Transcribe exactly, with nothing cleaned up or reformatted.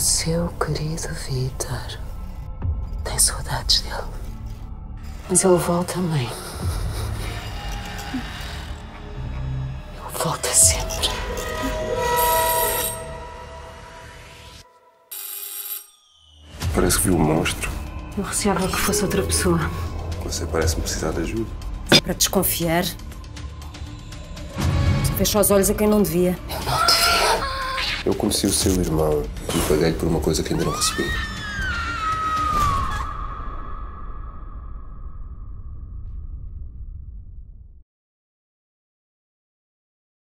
seu querido Vitor. Tem saudades dele. Mas ele volta, mãe. Ele volta sempre. Parece que viu um monstro. Eu receava que fosse outra pessoa. Você parece-me precisar de ajuda. Para desconfiar. Fecha os olhos a quem não devia. Eu não devia. Eu conheci o seu irmão e paguei-lhe por uma coisa que ainda não recebi.